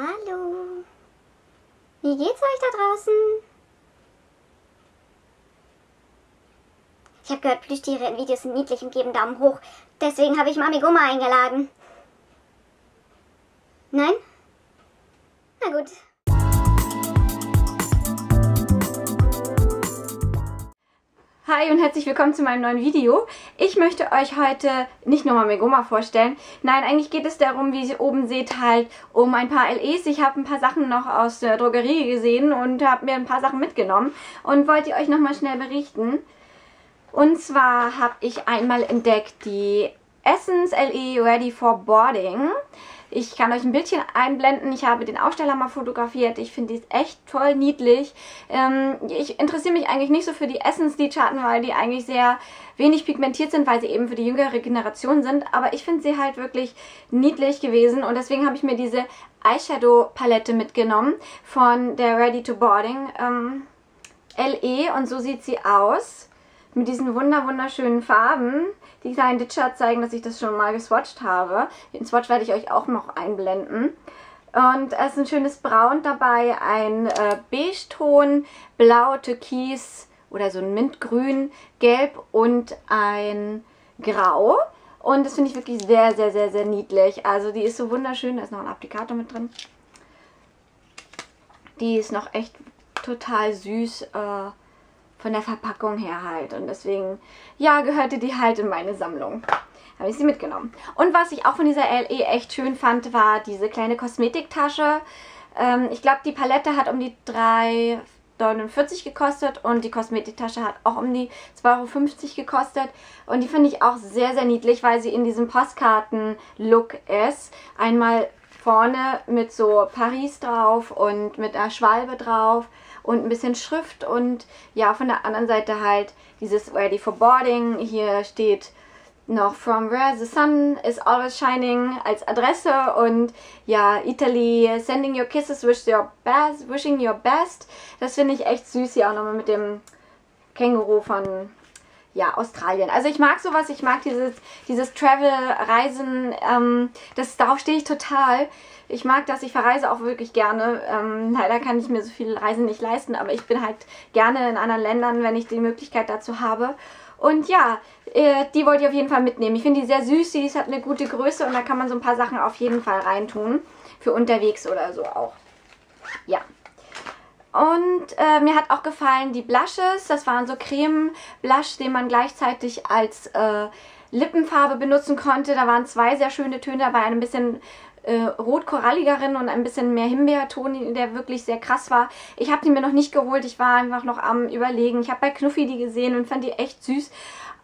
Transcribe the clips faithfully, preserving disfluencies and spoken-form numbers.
Hallo. Wie geht's euch da draußen? Ich habe gehört, Plüschtiere-Videos sind niedlich und geben Daumen hoch. Deswegen habe ich Mamegoma eingeladen. Nein? Na gut. Hi und herzlich willkommen zu meinem neuen Video. Ich möchte euch heute nicht nur Mamegoma vorstellen. Nein, eigentlich geht es darum, wie ihr oben seht, halt um ein paar L Es. Ich habe ein paar Sachen noch aus der Drogerie gesehen und habe mir ein paar Sachen mitgenommen und wollte euch nochmal schnell berichten. Und zwar habe ich einmal entdeckt die Essence L E Ready for Boarding. Ich kann euch ein bisschen einblenden. Ich habe den Aufsteller mal fotografiert. Ich finde die echt toll niedlich. Ähm, ich interessiere mich eigentlich nicht so für die Essence-Lidschatten, weil die eigentlich sehr wenig pigmentiert sind, weil sie eben für die jüngere Generation sind. Aber ich finde sie halt wirklich niedlich gewesen. Und deswegen habe ich mir diese Eyeshadow-Palette mitgenommen von der Ready to Boarding ähm, L E. Und so sieht sie aus. Mit diesen wunder wunderschönen Farben. Die kleinen Ditcher zeigen, dass ich das schon mal geswatcht habe. Den Swatch werde ich euch auch noch einblenden. Und es ist ein schönes Braun dabei, ein äh, Beige-Ton, Blau, Türkis oder so ein Mintgrün, Gelb und ein Grau. Und das finde ich wirklich sehr, sehr, sehr, sehr niedlich. Also die ist so wunderschön. Da ist noch ein Applikator mit drin. Die ist noch echt total süß, äh, von der Verpackung her halt. Und deswegen, ja, gehörte die halt in meine Sammlung. Habe ich sie mitgenommen. Und was ich auch von dieser L E echt schön fand, war diese kleine Kosmetiktasche. Ähm, ich glaube, die Palette hat um die drei neunundvierzig gekostet und die Kosmetiktasche hat auch um die zwei Euro fünfzig gekostet. Und die finde ich auch sehr, sehr niedlich, weil sie in diesem Postkarten-Look ist. Einmal vorne mit so Paris drauf und mit einer Schwalbe drauf. Und ein bisschen Schrift und ja, von der anderen Seite halt dieses Ready for Boarding. Hier steht noch From Where the Sun is Always Shining als Adresse und ja, Italy, Sending your kisses, wish your best, wishing your best. Das finde ich echt süß hier auch nochmal mit dem Känguru von ja, Australien. Also ich mag sowas, ich mag dieses, dieses Travel-Reisen, ähm, das, darauf stehe ich total. Ich mag das, ich verreise auch wirklich gerne. Ähm, leider kann ich mir so viele Reisen nicht leisten, aber ich bin halt gerne in anderen Ländern, wenn ich die Möglichkeit dazu habe. Und ja, äh, die wollte ich auf jeden Fall mitnehmen. Ich finde die sehr süß, die hat eine gute Größe und da kann man so ein paar Sachen auf jeden Fall reintun. Für unterwegs oder so auch. Ja. Und äh, mir hat auch gefallen die Blushes. Das waren so Creme-Blush, den man gleichzeitig als äh, Lippenfarbe benutzen konnte. Da waren zwei sehr schöne Töne dabei, ein bisschen rot-koralligeren und ein bisschen mehr Himbeerton, der wirklich sehr krass war. Ich habe die mir noch nicht geholt, ich war einfach noch am Überlegen. Ich habe bei Knuffi die gesehen und fand die echt süß.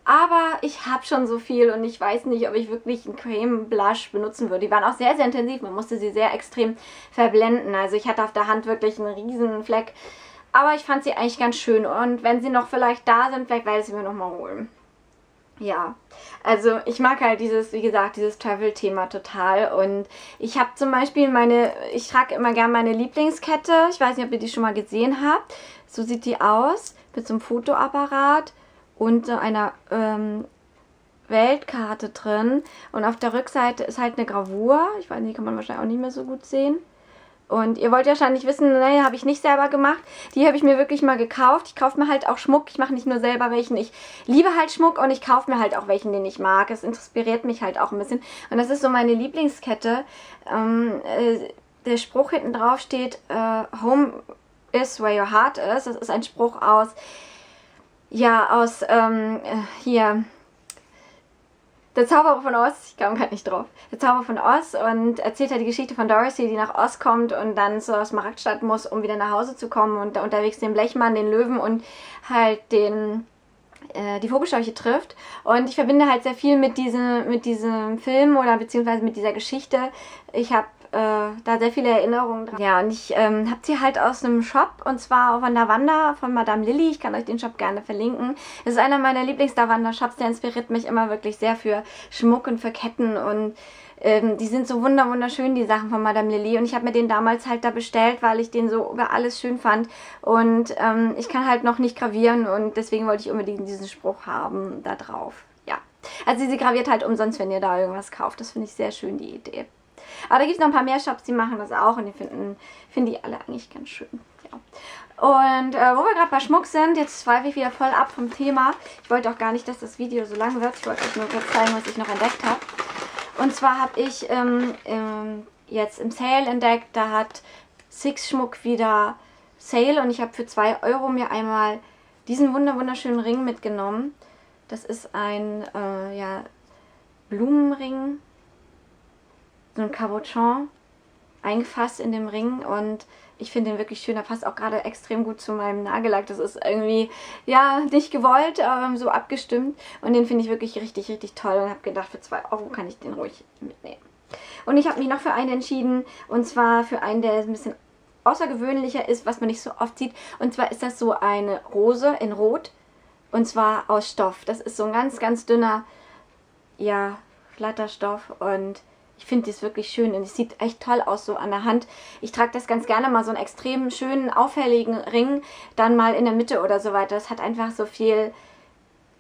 Aber ich habe schon so viel und ich weiß nicht, ob ich wirklich einen Creme-Blush benutzen würde. Die waren auch sehr, sehr intensiv. Man musste sie sehr extrem verblenden. Also ich hatte auf der Hand wirklich einen riesen Fleck. Aber ich fand sie eigentlich ganz schön. Und wenn sie noch vielleicht da sind, vielleicht werde ich sie mir nochmal holen. Ja, also ich mag halt dieses, wie gesagt, dieses Travel-Thema total und ich habe zum Beispiel meine, ich trage immer gerne meine Lieblingskette, ich weiß nicht, ob ihr die schon mal gesehen habt, so sieht die aus, mit so einem Fotoapparat und so einer ähm, Weltkarte drin und auf der Rückseite ist halt eine Gravur, ich weiß nicht, die kann man wahrscheinlich auch nicht mehr so gut sehen. Und ihr wollt wahrscheinlich wissen, nee, habe ich nicht selber gemacht. Die habe ich mir wirklich mal gekauft. Ich kaufe mir halt auch Schmuck. Ich mache nicht nur selber welchen. Ich liebe halt Schmuck und ich kaufe mir halt auch welchen, den ich mag. Es inspiriert mich halt auch ein bisschen. Und das ist so meine Lieblingskette. Ähm, äh, der Spruch hinten drauf steht, äh, Home is where your heart is. Das ist ein Spruch aus, ja, aus, ähm, hier... Der Zauberer von Oz, ich kam gerade nicht drauf, der Zauberer von Oz und erzählt halt die Geschichte von Dorothy, die nach Oz kommt und dann zur Smaragdstadt muss, um wieder nach Hause zu kommen und unterwegs den Blechmann, den Löwen und halt den, äh, die Vogelscheuche trifft. Und ich verbinde halt sehr viel mit diesem, mit diesem Film oder beziehungsweise mit dieser Geschichte. Ich habe äh, da sehr viele Erinnerungen dran. Ja, und ich ähm, habe sie halt aus einem Shop und zwar von Dawanda von Madame Lili. Ich kann euch den Shop gerne verlinken. Das ist einer meiner Lieblings-Dawanda-Shops. Der inspiriert mich immer wirklich sehr für Schmuck und für Ketten und ähm, die sind so wunder wunderschön, die Sachen von Madame Lili. Und ich habe mir den damals halt da bestellt, weil ich den so über alles schön fand. Und ähm, ich kann halt noch nicht gravieren und deswegen wollte ich unbedingt diesen Spruch haben da drauf. Ja, also sie graviert halt umsonst, wenn ihr da irgendwas kauft. Das finde ich sehr schön, die Idee. Aber da gibt es noch ein paar mehr Shops, die machen das auch und die finden, finden die alle eigentlich ganz schön. Ja. Und äh, wo wir gerade bei Schmuck sind, jetzt schweife ich wieder voll ab vom Thema. Ich wollte auch gar nicht, dass das Video so lang wird. Ich wollte euch nur kurz zeigen, was ich noch entdeckt habe. Und zwar habe ich ähm, ähm, jetzt im Sale entdeckt, da hat Six Schmuck wieder Sale und ich habe für zwei Euro mir einmal diesen wunder wunderschönen Ring mitgenommen. Das ist ein äh, ja, Blumenring, so ein Cabochon, eingefasst in dem Ring und ich finde den wirklich schön. Der passt auch gerade extrem gut zu meinem Nagellack. Das ist irgendwie, ja, nicht gewollt, aber so abgestimmt. Und den finde ich wirklich richtig, richtig toll und habe gedacht, für zwei Euro kann ich den ruhig mitnehmen. Und ich habe mich noch für einen entschieden und zwar für einen, der ein bisschen außergewöhnlicher ist, was man nicht so oft sieht. Und zwar ist das so eine Rose in Rot und zwar aus Stoff. Das ist so ein ganz, ganz dünner, ja, glatter Stoff und ich finde das wirklich schön und es sieht echt toll aus so an der Hand. Ich trage das ganz gerne mal so einen extrem schönen, auffälligen Ring dann mal in der Mitte oder so weiter. Das hat einfach so viel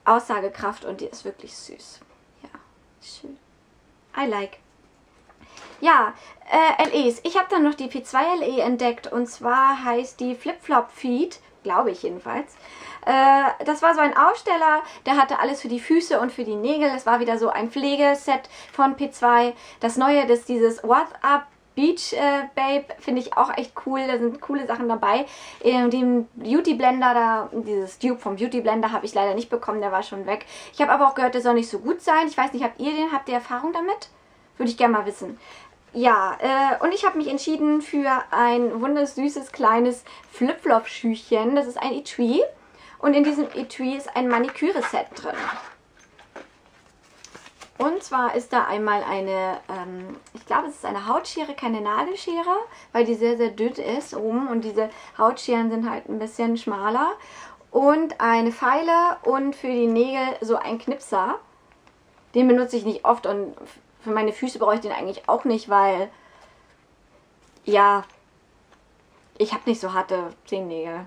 Aussagekraft und die ist wirklich süß. Ja, schön. I like. Ja, äh, L Es. Ich habe dann noch die P zwei L E entdeckt und zwar heißt die Flip-Flop-Feed, glaube ich jedenfalls. Äh, das war so ein Aufsteller, der hatte alles für die Füße und für die Nägel. Das war wieder so ein Pflegeset von P zwei. Das neue, das dieses What's Up Beach, äh, Babe, finde ich auch echt cool. Da sind coole Sachen dabei. In dem Beauty Blender, da, dieses Dupe vom Beauty Blender habe ich leider nicht bekommen, der war schon weg. Ich habe aber auch gehört, der soll nicht so gut sein. Ich weiß nicht, habt ihr den? Habt ihr Erfahrung damit? Würde ich gerne mal wissen. Ja, äh, und ich habe mich entschieden für ein wundersüßes kleines Flip-Flop-Schüchchen. Das ist ein Etui. Und in diesem Etui ist ein Maniküre-Set drin. Und zwar ist da einmal eine, ähm, ich glaube es ist eine Hautschere, keine Nagelschere, weil die sehr, sehr dünn ist oben. Und diese Hautscheren sind halt ein bisschen schmaler. Und eine Feile und für die Nägel so ein Knipser. Den benutze ich nicht oft und für meine Füße brauche ich den eigentlich auch nicht, weil, ja, ich habe nicht so harte Zehennägel.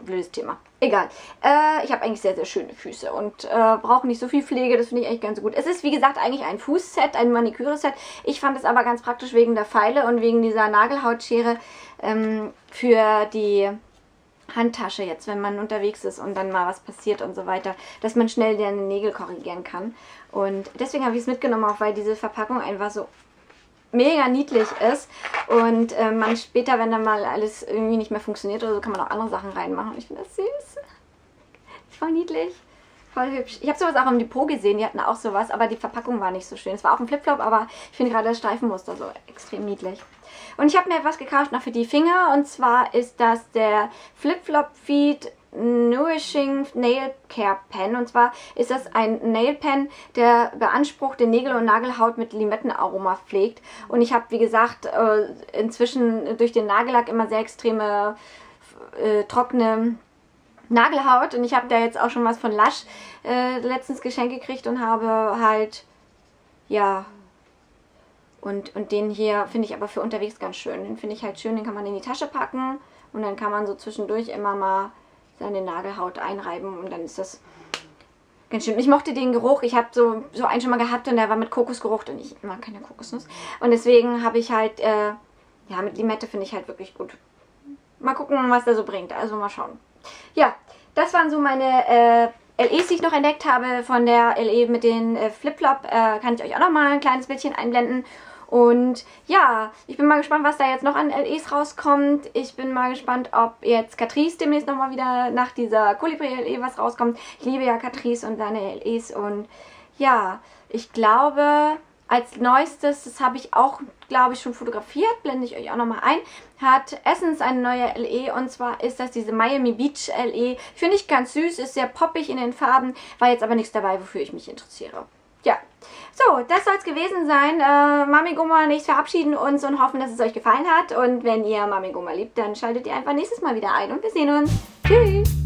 Blödes Thema. Egal. Äh, ich habe eigentlich sehr, sehr schöne Füße und äh, brauche nicht so viel Pflege. Das finde ich eigentlich ganz gut. Es ist, wie gesagt, eigentlich ein Fußset, ein Maniküre-Set. Ich fand es aber ganz praktisch wegen der Feile und wegen dieser Nagelhautschere ähm, für die Handtasche jetzt, wenn man unterwegs ist und dann mal was passiert und so weiter, dass man schnell den Nägel korrigieren kann. Und deswegen habe ich es mitgenommen, auch weil diese Verpackung einfach so mega niedlich ist und äh, man später, wenn dann mal alles irgendwie nicht mehr funktioniert oder so, kann man auch andere Sachen reinmachen. Ich finde das süß. Voll niedlich. Voll hübsch. Ich habe sowas auch im Depot gesehen, die hatten auch sowas, aber die Verpackung war nicht so schön. Es war auch ein Flipflop, aber ich finde gerade das Streifenmuster so extrem niedlich. Und ich habe mir etwas gekauft noch für die Finger und zwar ist das der Flip-Flop-Feed Nourishing Nail Care Pen. Und zwar ist das ein Nail Pen, der beanspruchte Nägel und Nagelhaut mit Limettenaroma pflegt. Und ich habe, wie gesagt, inzwischen durch den Nagellack immer sehr extreme äh, trockene Nagelhaut und ich habe da jetzt auch schon was von Lush äh, letztens geschenkt gekriegt und habe halt, ja, und, und den hier finde ich aber für unterwegs ganz schön. Den finde ich halt schön, den kann man in die Tasche packen und dann kann man so zwischendurch immer mal seine Nagelhaut einreiben und dann ist das ganz schön. Ich mochte den Geruch, ich habe so, so einen schon mal gehabt und der war mit Kokosgeruch und ich mag keine Kokosnuss. Und deswegen habe ich halt, äh, ja, mit Limette finde ich halt wirklich gut. Mal gucken, was der so bringt, also mal schauen. Ja, das waren so meine äh, L Es, die ich noch entdeckt habe. Von der L E mit den äh, Flip-Flop äh, kann ich euch auch nochmal ein kleines Bildchen einblenden. Und ja, ich bin mal gespannt, was da jetzt noch an L Es rauskommt. Ich bin mal gespannt, ob jetzt Catrice demnächst nochmal wieder nach dieser Kolibri-L E was rauskommt. Ich liebe ja Catrice und seine L Es. Und ja, ich glaube, als neuestes, das habe ich auch, glaube ich, schon fotografiert, blende ich euch auch nochmal ein, hat Essence eine neue L E und zwar ist das diese Miami Beach L E. Finde ich ganz süß, ist sehr poppig in den Farben, war jetzt aber nichts dabei, wofür ich mich interessiere. Ja, so, das soll es gewesen sein. Äh, Mamegoma und ich verabschieden uns und hoffen, dass es euch gefallen hat. Und wenn ihr Mamegoma liebt, dann schaltet ihr einfach nächstes Mal wieder ein und wir sehen uns. Tschüss!